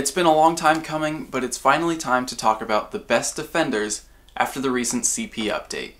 It's been a long time coming, but it's finally time to talk about the best defenders after the recent CP update.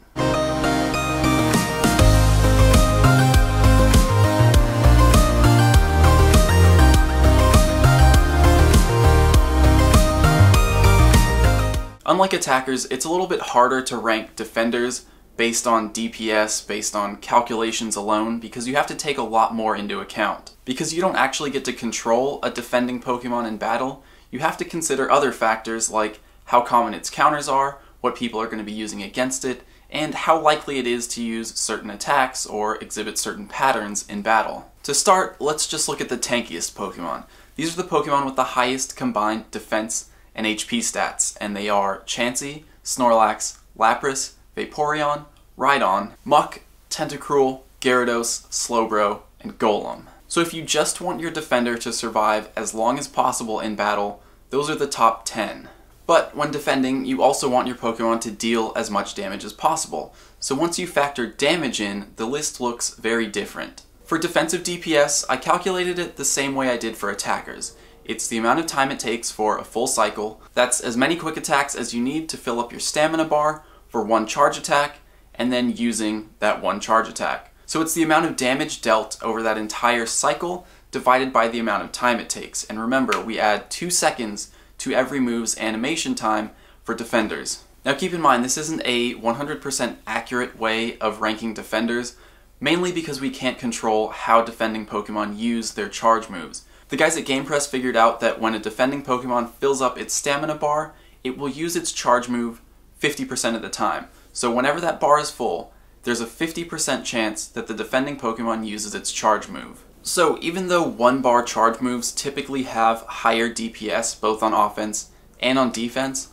Unlike attackers, it's a little bit harder to rank defenders based on DPS, based on calculations alone, because you have to take a lot more into account. Because you don't actually get to control a defending Pokemon in battle, you have to consider other factors like how common its counters are, what people are going to be using against it, and how likely it is to use certain attacks or exhibit certain patterns in battle. To start, let's just look at the tankiest Pokemon. These are the Pokemon with the highest combined defense and HP stats, and they are Chansey, Snorlax, Lapras, Vaporeon, Rhydon, Muck, Tentacruel, Gyarados, Slowbro, and Golem. So if you just want your defender to survive as long as possible in battle, those are the top 10. But when defending, you also want your Pokemon to deal as much damage as possible. So once you factor damage in, the list looks very different. For defensive DPS, I calculated it the same way I did for attackers. It's the amount of time it takes for a full cycle. That's as many quick attacks as you need to fill up your stamina bar for one charge attack, and then using that one charge attack. So it's the amount of damage dealt over that entire cycle divided by the amount of time it takes. And remember, we add 2 seconds to every move's animation time for defenders. Now keep in mind, this isn't a 100% accurate way of ranking defenders, mainly because we can't control how defending Pokemon use their charge moves. The guys at GamePress figured out that when a defending Pokemon fills up its stamina bar, it will use its charge move 50% of the time. So whenever that bar is full, there's a 50% chance that the defending Pokemon uses its charge move. So even though one bar charge moves typically have higher DPS both on offense and on defense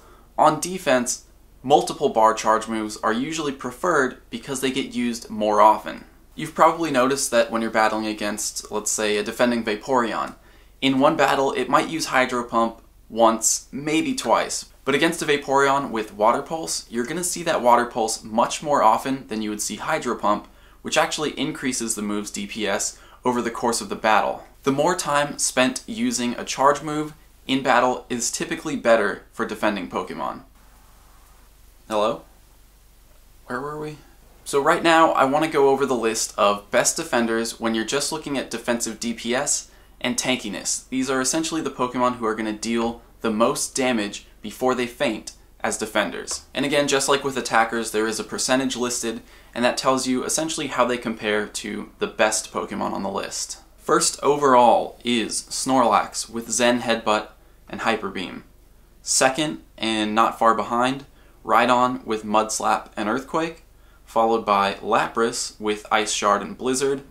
multiple bar charge moves are usually preferred because they get used more often. You've probably noticed that when you're battling against, let's say, a defending Vaporeon, in one battle it might use Hydro Pump once, maybe twice. But against a Vaporeon with Water Pulse, you're going to see that Water Pulse much more often than you would see Hydro Pump, which actually increases the move's DPS over the course of the battle. The more time spent using a charge move in battle is typically better for defending Pokemon. Hello? Where were we? So right now, I want to go over the list of best defenders when you're just looking at defensive DPS and tankiness. These are essentially the Pokemon who are going to deal the most damage before they faint as defenders. And again, just like with attackers, there is a percentage listed, and that tells you essentially how they compare to the best Pokemon on the list. First overall is Snorlax with Zen Headbutt and Hyper Beam. Second, and not far behind, Rhydon with Mud Slap and Earthquake, followed by Lapras with Ice Shard and Blizzard,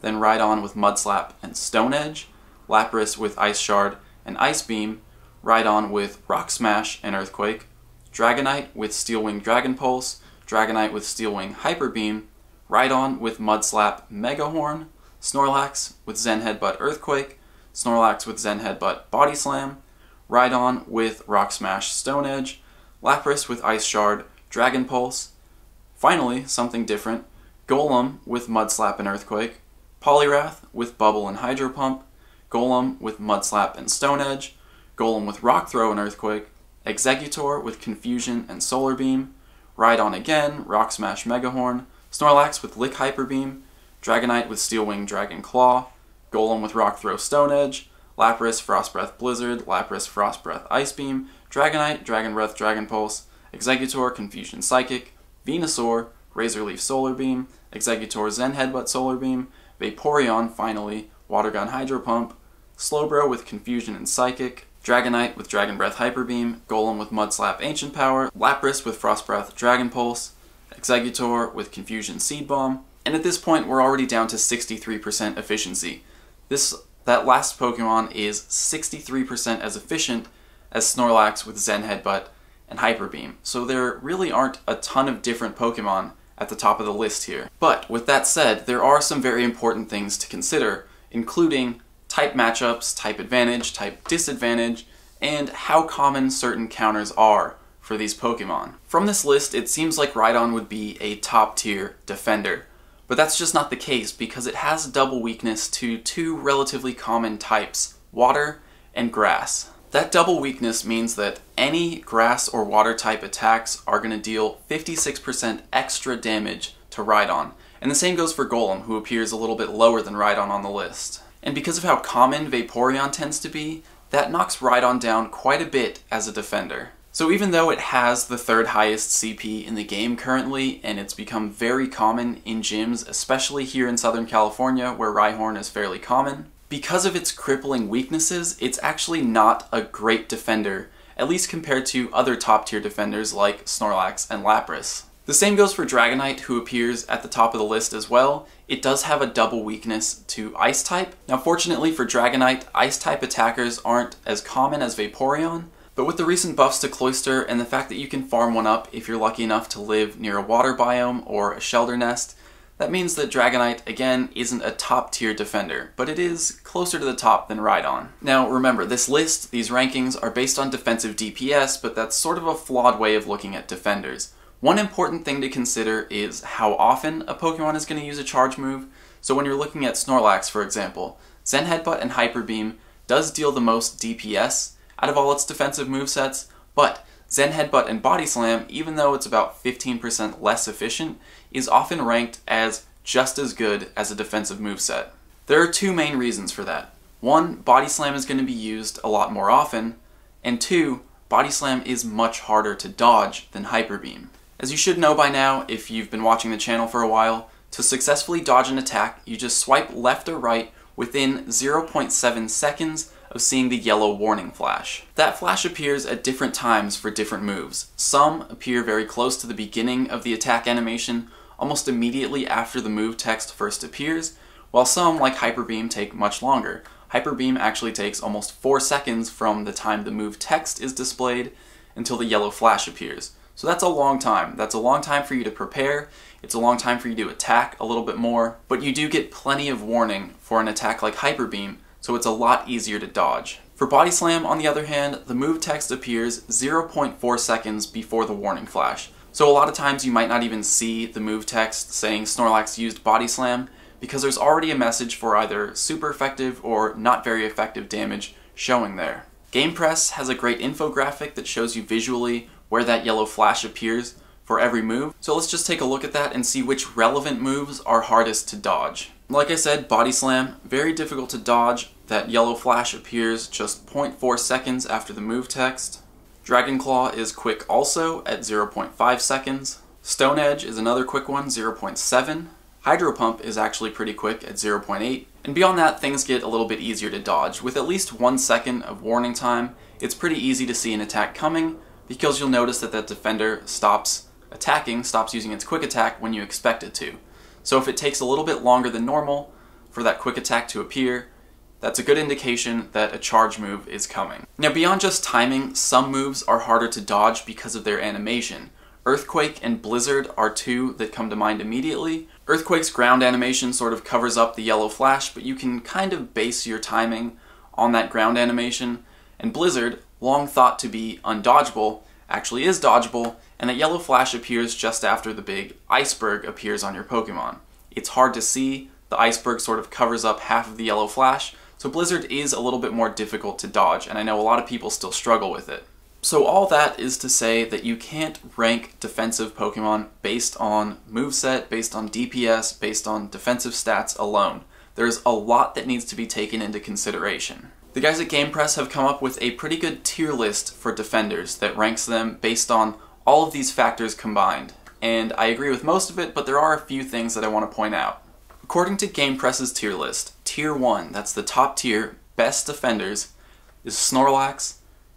then Rhydon with Mud Slap and Stone Edge, Lapras with Ice Shard and Ice Beam, Rhydon with Rock Smash and Earthquake, Dragonite with Steel Wing Dragon Pulse, Dragonite with Steel Wing Hyper Beam, Rhydon with Mud Slap Mega Horn, Snorlax with Zen Headbutt Earthquake, Snorlax with Zen Headbutt Body Slam, Rhydon with Rock Smash Stone Edge, Lapras with Ice Shard Dragon Pulse, finally something different, Golem with Mud Slap and Earthquake, Poliwrath with Bubble and Hydro Pump, Golem with Mud Slap and Stone Edge, Golem with Rock Throw and Earthquake, Exeggutor with Confusion and Solar Beam, Rhydon again, Rock Smash Mega Horn, Snorlax with Lick Hyper Beam, Dragonite with Steel Wing Dragon Claw, Golem with Rock Throw Stone Edge, Lapras Frost Breath Blizzard, Lapras Frost Breath Ice Beam, Dragonite Dragon Breath Dragon Pulse, Exeggutor Confusion Psychic, Venusaur Razor Leaf Solar Beam, Exeggutor Zen Headbutt Solar Beam, Vaporeon finally, Water Gun Hydro Pump, Slowbro with Confusion and Psychic, Dragonite with Dragon Breath Hyper Beam, Golem with Mud Slap Ancient Power, Lapras with Frost Breath Dragon Pulse, Exeggutor with Confusion Seed Bomb, and at this point we're already down to 63% efficiency. That last Pokemon is 63% as efficient as Snorlax with Zen Headbutt and Hyper Beam, so there really aren't a ton of different Pokemon at the top of the list here. But with that said, there are some very important things to consider, including type matchups, type advantage, type disadvantage, and how common certain counters are for these Pokemon. From this list, it seems like Rhydon would be a top tier defender, but that's just not the case because it has double weakness to two relatively common types, water and grass. That double weakness means that any grass or water type attacks are going to deal 56% extra damage to Rhydon. And the same goes for Golem, who appears a little bit lower than Rhydon on the list. And because of how common Vaporeon tends to be, that knocks Rhydon down quite a bit as a defender. So even though it has the third highest CP in the game currently, and it's become very common in gyms, especially here in Southern California where Rhyhorn is fairly common, because of its crippling weaknesses, it's actually not a great defender, at least compared to other top-tier defenders like Snorlax and Lapras. The same goes for Dragonite, who appears at the top of the list as well. It does have a double weakness to Ice-type. Now fortunately for Dragonite, Ice-type attackers aren't as common as Vaporeon, but with the recent buffs to Cloyster and the fact that you can farm one up if you're lucky enough to live near a water biome or a shelter nest, that means that Dragonite, again, isn't a top-tier defender, but it is closer to the top than Rhydon. Now, remember, this list, these rankings, are based on defensive DPS, but that's sort of a flawed way of looking at defenders. One important thing to consider is how often a Pokemon is going to use a charge move. So when you're looking at Snorlax, for example, Zen Headbutt and Hyper Beam does deal the most DPS out of all its defensive movesets, but Zen Headbutt and Body Slam, even though it's about 15% less efficient, is often ranked as just as good as a defensive moveset. There are two main reasons for that. One, Body Slam is going to be used a lot more often, and two, Body Slam is much harder to dodge than Hyper Beam. As you should know by now, if you've been watching the channel for a while, to successfully dodge an attack, you just swipe left or right within 0.7 seconds of seeing the yellow warning flash. That flash appears at different times for different moves. Some appear very close to the beginning of the attack animation, almost immediately after the move text first appears, while some, like Hyper Beam, take much longer. Hyper Beam actually takes almost 4 seconds from the time the move text is displayed until the yellow flash appears. So that's a long time. That's a long time for you to prepare. It's a long time for you to attack a little bit more, but you do get plenty of warning for an attack like Hyper Beam, so it's a lot easier to dodge. For Body Slam, on the other hand, the move text appears 0.4 seconds before the warning flash. So a lot of times you might not even see the move text saying Snorlax used Body Slam, because there's already a message for either super effective or not very effective damage showing there. GamePress has a great infographic that shows you visually where that yellow flash appears for every move, so let's just take a look at that and see which relevant moves are hardest to dodge. Like I said, Body Slam, very difficult to dodge. That yellow flash appears just 0.4 seconds after the move text. Dragon Claw is quick also at 0.5 seconds. Stone Edge is another quick one, 0.7. Hydro Pump is actually pretty quick at 0.8. And beyond that, things get a little bit easier to dodge. With at least 1 second of warning time, it's pretty easy to see an attack coming because you'll notice that defender stops attacking, stops using its quick attack when you expect it to. So if it takes a little bit longer than normal for that quick attack to appear, that's a good indication that a charge move is coming. Now beyond just timing, some moves are harder to dodge because of their animation. Earthquake and Blizzard are two that come to mind immediately. Earthquake's ground animation sort of covers up the yellow flash, but you can kind of base your timing on that ground animation. And Blizzard, long thought to be undodgeable, actually is dodgeable, and that yellow flash appears just after the big iceberg appears on your Pokemon. It's hard to see, the iceberg sort of covers up half of the yellow flash, so Blizzard is a little bit more difficult to dodge, and I know a lot of people still struggle with it. So all that is to say that you can't rank defensive Pokemon based on moveset, based on DPS, based on defensive stats alone. There's a lot that needs to be taken into consideration. The guys at GamePress have come up with a pretty good tier list for defenders that ranks them based on all of these factors combined, and I agree with most of it, but there are a few things that I want to point out. According to GamePress's tier list, Tier 1, that's the top tier, best defenders, is Snorlax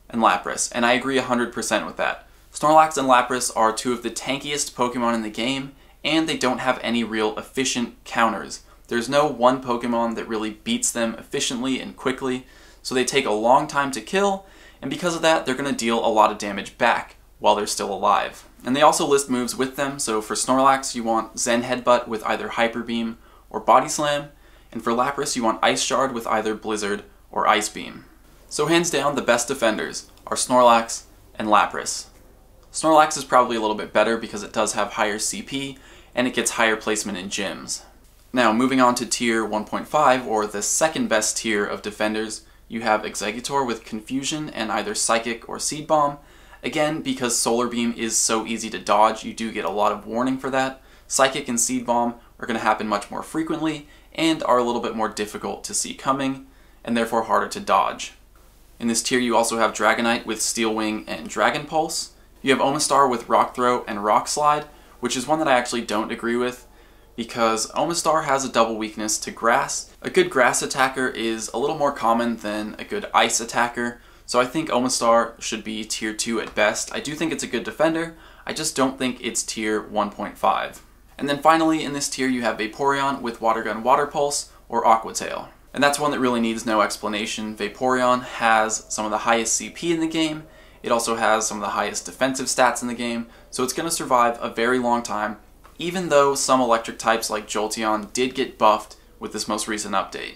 and Lapras, and I agree 100% with that. Snorlax and Lapras are two of the tankiest Pokemon in the game, and they don't have any real efficient counters. There's no one Pokemon that really beats them efficiently and quickly, so they take a long time to kill, and because of that, they're going to deal a lot of damage back while they're still alive. And they also list moves with them, so for Snorlax, you want Zen Headbutt with either Hyper Beam or Body Slam, and for Lapras, you want Ice Shard with either Blizzard or Ice Beam. So hands down, the best defenders are Snorlax and Lapras. Snorlax is probably a little bit better because it does have higher CP, and it gets higher placement in gyms. Now, moving on to Tier 1.5, or the second best tier of defenders, You have Exeggutor with Confusion and either Psychic or Seed Bomb. Again, because Solar Beam is so easy to dodge, you do get a lot of warning for that. Psychic and Seed Bomb are going to happen much more frequently and are a little bit more difficult to see coming, and therefore harder to dodge. In this tier you also have Dragonite with Steel Wing and Dragon Pulse. You have Omastar with Rock Throw and Rock Slide, which is one that I actually don't agree with, because Omastar has a double weakness to grass. A good grass attacker is a little more common than a good ice attacker, so I think Omastar should be tier 2 at best. I do think it's a good defender, I just don't think it's tier 1.5. And then finally in this tier you have Vaporeon with Water Gun Water Pulse or Aqua Tail. And that's one that really needs no explanation. Vaporeon has some of the highest CP in the game, it also has some of the highest defensive stats in the game, so it's going to survive a very long time, even though some electric types like Jolteon did get buffed with this most recent update.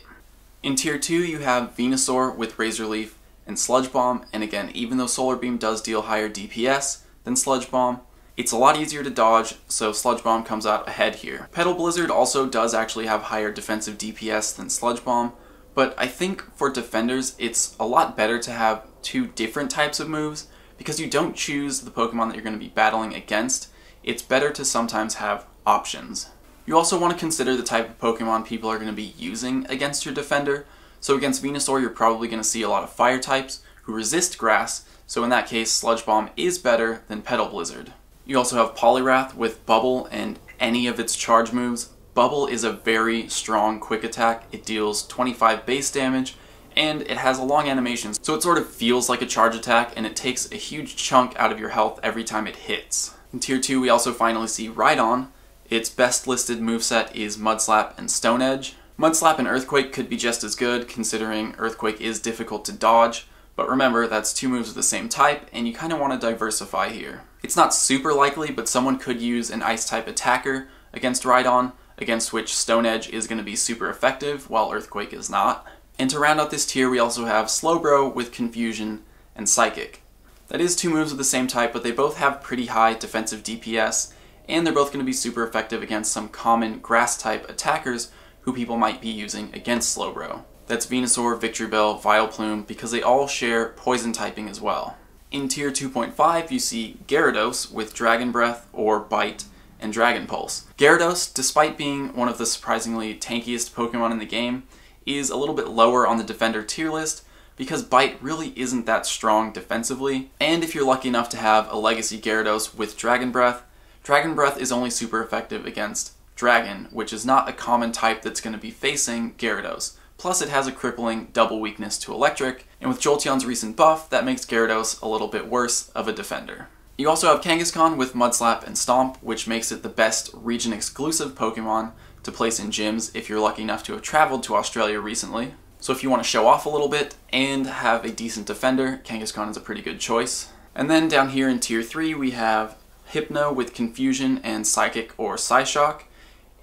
In tier 2 you have Venusaur with Razor Leaf and Sludge Bomb, and again, even though Solar Beam does deal higher DPS than Sludge Bomb, it's a lot easier to dodge, so Sludge Bomb comes out ahead here. Petal Blizzard also does actually have higher defensive DPS than Sludge Bomb, but I think for defenders it's a lot better to have two different types of moves, because you don't choose the Pokemon that you're going to be battling against. It's better to sometimes have options. You also want to consider the type of Pokemon people are going to be using against your defender. So against Venusaur, you're probably going to see a lot of fire types who resist grass, so in that case, Sludge Bomb is better than Petal Blizzard. You also have Poliwrath with Bubble and any of its charge moves. Bubble is a very strong quick attack. It deals 25 base damage, and it has a long animation, so it sort of feels like a charge attack, and it takes a huge chunk out of your health every time it hits. In tier 2 we also finally see Rhydon. Its best listed moveset is Mudslap and Stone Edge. Mudslap and Earthquake could be just as good, considering Earthquake is difficult to dodge, but remember that's two moves of the same type and you kind of want to diversify here. It's not super likely, but someone could use an ice type attacker against Rhydon, against which Stone Edge is going to be super effective while Earthquake is not. And to round out this tier we also have Slowbro with Confusion and Psychic. That is two moves of the same type, but they both have pretty high defensive DPS, and they're both going to be super effective against some common grass-type attackers who people might be using against Slowbro. That's Venusaur, Victory Bell, Vileplume, because they all share poison typing as well. In tier 2.5 you see Gyarados with Dragon Breath or Bite and Dragon Pulse. Gyarados, despite being one of the surprisingly tankiest Pokemon in the game, is a little bit lower on the defender tier list, because Bite really isn't that strong defensively, and if you're lucky enough to have a Legacy Gyarados with Dragon Breath, Dragon Breath is only super effective against Dragon, which is not a common type that's going to be facing Gyarados. Plus it has a crippling double weakness to Electric, and with Jolteon's recent buff, that makes Gyarados a little bit worse of a defender. You also have Kangaskhan with Mudslap and Stomp, which makes it the best region-exclusive Pokemon to place in gyms if you're lucky enough to have traveled to Australia recently. So if you want to show off a little bit and have a decent defender, Kangaskhan is a pretty good choice. And then down here in tier 3 we have Hypno with Confusion and Psychic or Psyshock.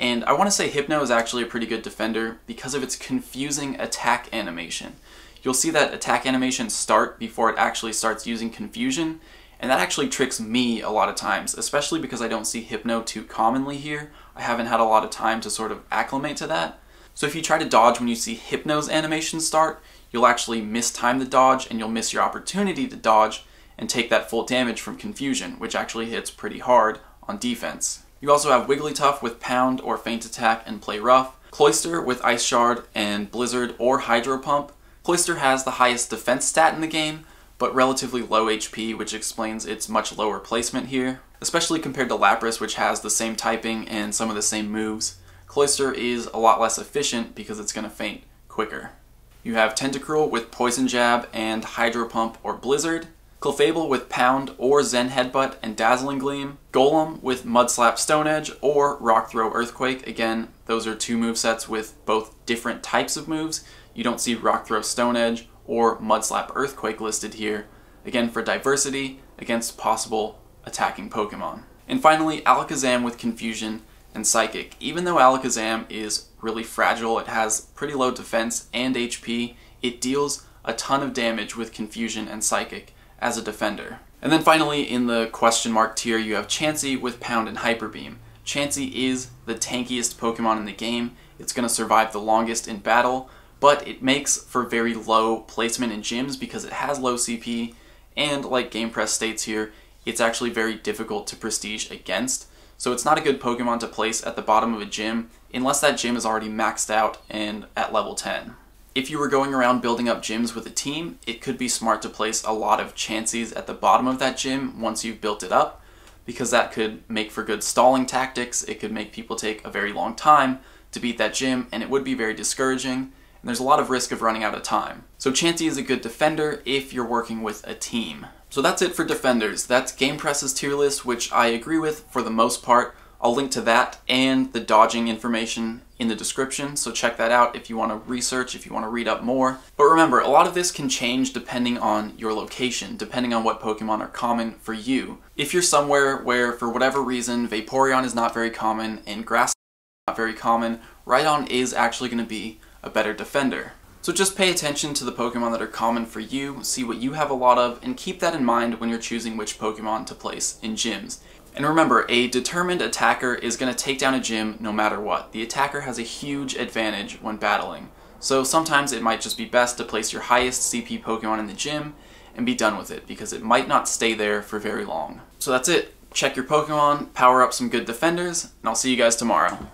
And I want to say Hypno is actually a pretty good defender because of its confusing attack animation. You'll see that attack animation start before it actually starts using Confusion, and that actually tricks me a lot of times, especially because I don't see Hypno too commonly here. I haven't had a lot of time to sort of acclimate to that. So if you try to dodge when you see Hypno's animation start, you'll actually mistime the dodge and you'll miss your opportunity to dodge and take that full damage from Confusion, which actually hits pretty hard on defense. You also have Wigglytuff with Pound or Feint Attack and Play Rough, Cloyster with Ice Shard and Blizzard or Hydro Pump. Cloyster has the highest defense stat in the game, but relatively low HP, which explains its much lower placement here, especially compared to Lapras, which has the same typing and some of the same moves. Cloyster is a lot less efficient because it's going to faint quicker. You have Tentacruel with Poison Jab and Hydro Pump or Blizzard, Clefable with Pound or Zen Headbutt and Dazzling Gleam, Golem with Mudslap Stone Edge or Rock Throw Earthquake. Again, those are two movesets with both different types of moves. You don't see Rock Throw Stone Edge or Mudslap Earthquake listed here, again for diversity against possible attacking Pokemon. And finally, Alakazam with Confusion and Psychic. Even though Alakazam is really fragile, it has pretty low defense and HP, it deals a ton of damage with Confusion and Psychic as a defender. And then finally in the question mark tier you have Chansey with Pound and Hyper Beam. Chansey is the tankiest Pokemon in the game, it's going to survive the longest in battle, but it makes for very low placement in gyms because it has low CP, and like GamePress states here, it's actually very difficult to prestige against, so it's not a good Pokemon to place at the bottom of a gym unless that gym is already maxed out and at level 10. If you were going around building up gyms with a team, it could be smart to place a lot of Chanseys at the bottom of that gym once you've built it up, because that could make for good stalling tactics, it could make people take a very long time to beat that gym, and it would be very discouraging, and there's a lot of risk of running out of time. So Chansey is a good defender if you're working with a team. So that's it for defenders. That's GamePress's tier list, which I agree with for the most part. I'll link to that and the dodging information in the description, so check that out if you want to research, if you want to read up more. But remember, a lot of this can change depending on your location, depending on what Pokemon are common for you. If you're somewhere where, for whatever reason, Vaporeon is not very common and Grass is not very common, Rhydon is actually going to be a better defender. So just pay attention to the Pokemon that are common for you, see what you have a lot of, and keep that in mind when you're choosing which Pokemon to place in gyms. And remember, a determined attacker is going to take down a gym no matter what. The attacker has a huge advantage when battling. So sometimes it might just be best to place your highest CP Pokemon in the gym and be done with it, because it might not stay there for very long. So that's it. Check your Pokemon, power up some good defenders, and I'll see you guys tomorrow.